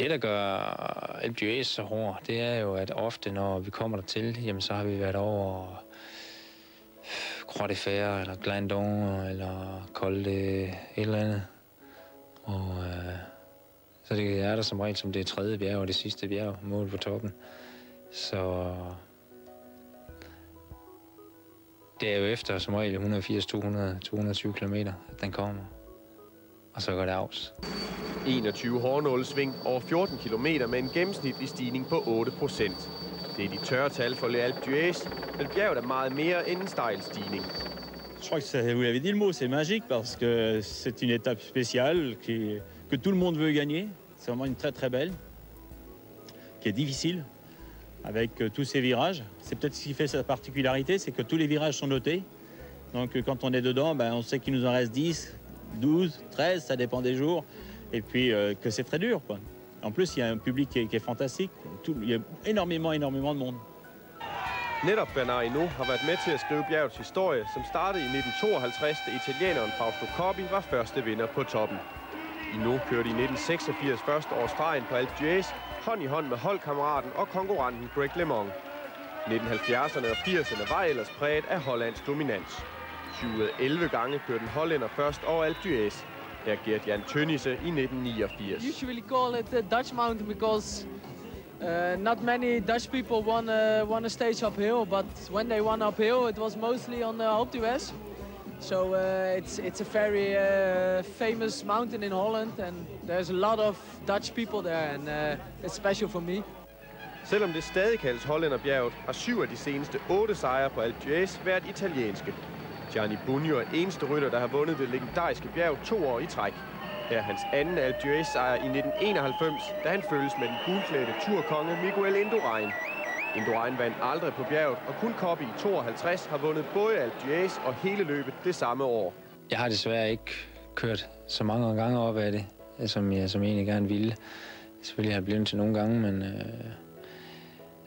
Det, der gør Alpe d'Huez så hård, det er jo, at ofte, når vi kommer dertil, jamen, så har vi været over Croix de Faire, eller Glandon, eller Col de et eller andet. Og så det er der som regel som det tredje bjerg og det sidste bjerg, målet på toppen. Så det er jo efter som regel 180, 200, 220 km, at den kommer. Og så går det afs. 21 hårdnålesving over 14 km med en gennemsnitlig stigning på 8%. Det er de tørre tal for Alpe d'Huez, men bjerget er meget mere end en stejl stigning. Je crois que vous l'avez dit le mot, c'est magique parce que c'est une étape spéciale que tout le monde veut gagner. C'est vraiment une très très belle, qui est difficile, avec tous ces virages. C'est peut-être ce qui fait sa particularité, c'est que tous les virages sont notés. Donc quand on est dedans, ben, on sait qu'il nous en reste 10, 12, 13, ça dépend des jours. Et puis que c'est très dur, quoi. En plus, il y a un public qui est fantastique. Il y a énormément de monde. Netop Bernard Hinault har været med til at skrive bjergets historie, som startede i 1952, da italieneren Fausto Corbi var første vinder på toppen. Hinault kørte i 1986 første års stregen på Alpe d'Huez, hånd i hånd med holdkammeraten og konkurrenten Greg Le Monde. 1970'erne og 80'erne var ellers præget af hollandsk dominans. 7-11 gange kørte den hollænder først over Alpe d'Huez. Her gik Jan Tønnisse i 1989. Usually call it the Dutch Mountain because not many Dutch people won a stage uphill, but when they won uphill, it was mostly on Alpe d'Huez. So it's a very famous mountain in Holland, and there's a lot of Dutch people there, and it's special for me. Selvom det stadig kaldes Hollænderbjerget, har 7 af de seneste 8 sejre på Alpe d'Huez været italienske. Gianni Bunjor er eneste rytter, der har vundet det legendariske bjerg 2 år i træk. Her er hans anden Alpe d'Huez-sejr i 1991, da han følges med den gulklædte turkonge Miguel Indurain. Indurain vandt aldrig på bjerget, og kun Coppi i 52 har vundet både Alpe d'Huez og hele løbet det samme år. Jeg har desværre ikke kørt så mange gange op af det, som jeg egentlig gerne ville. Selvfølgelig har jeg blevet til nogle gange, men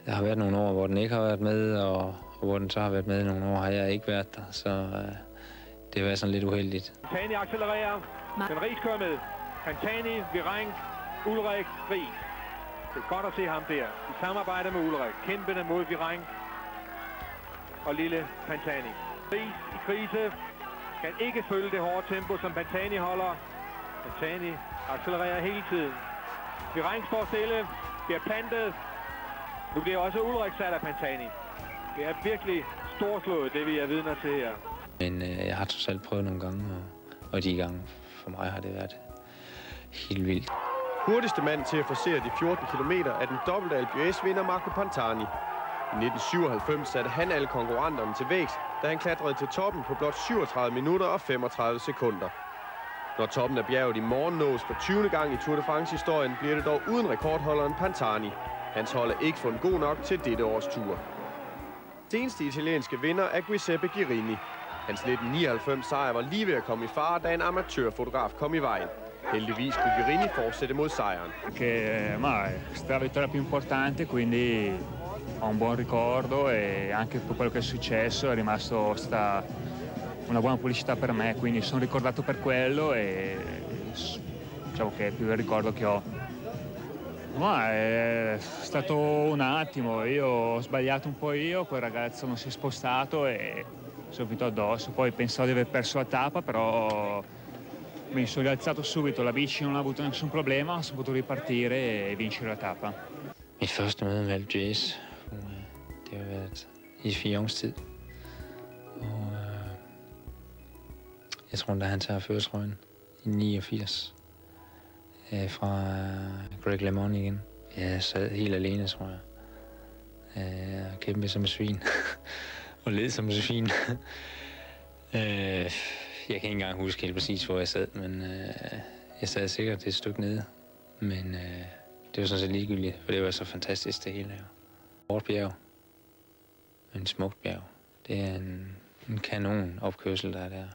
der har været nogle år, hvor den ikke har været med, og hvor den så har været med i nogle år, har jeg ikke været der. Så det har været sådan lidt uheldigt. Pantani accelererer. Men Riis kører med. Pantani, Guerini, Ulrik, Riis. Det er godt at se ham der. I samarbejde med Ulrik. Kæmpende mod Guerini og lille Pantani. Riis i krise. Kan ikke følge det hårde tempo, som Pantani holder. Pantani accelererer hele tiden. Guerini står stille. Bliver plantet. Nu bliver også Ulrik sat af Pantani. Det er virkelig storslået, det vi er vidner til her. Men jeg har trods alt prøvet nogle gange, og de gange. For mig har det været helt vildt. Hurtigste mand til at forcere de 14 km er den dobbelte Alpe d'Huez-vinder Marco Pantani. I 1997 satte han alle konkurrenterne til vægs, da han klatrede til toppen på blot 37 minutter og 35 sekunder. Når toppen af bjerget i morgen nås for 20. gang i Tour de France-historien, bliver det dog uden rekordholderen Pantani. Hans hold er ikke fundet god nok til dette års tur. Den eneste italienske vinder er Giuseppe Guerini. Hans 1999 sejr var lige ved at komme i fare, da en amatørfotograf kom i vejen. Heldigvis kunne Guerini fortsætte mod sejren. Che ma sta vittoria più importante, quindi ho un buon ricordo e anche per quello che è successo è rimasto una buona pubblicità per me, quindi sono ricordato per quello e diciamo che è più il ricordo che ho. Ma è stato un attimo, io ho sbagliato un po' io, quel ragazzo non si è spostato e subito addosso, poi pensavo di aver perso la tappa, però mi sono rialzato subito, la bici non ha avuto nessun problema, sono potuto ripartire e vincere la tappa. Mit første møde med Alpe d'Huez, det har været i 4 års tid, og jeg tror, da han tager førertrøjen i 89 fra Greg Le Monde igen. Jeg sad helt alene, tror jeg, og kæmpede som et svin. Og led som så fint. Jeg kan ikke engang huske helt præcis, hvor jeg sad, men jeg sad sikkert et stykke nede. Men det var sådan set ligegyldigt, for det var så fantastisk det hele her. Hårdt bjerg. En smukt bjerg. Det er en kanon opkørsel, der er der.